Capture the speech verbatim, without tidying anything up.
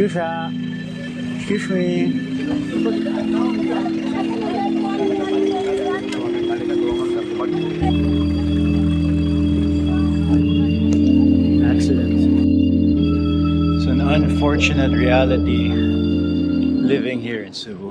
Excuse her. Excuse me. Accident. It's an unfortunate reality living here in Cebu.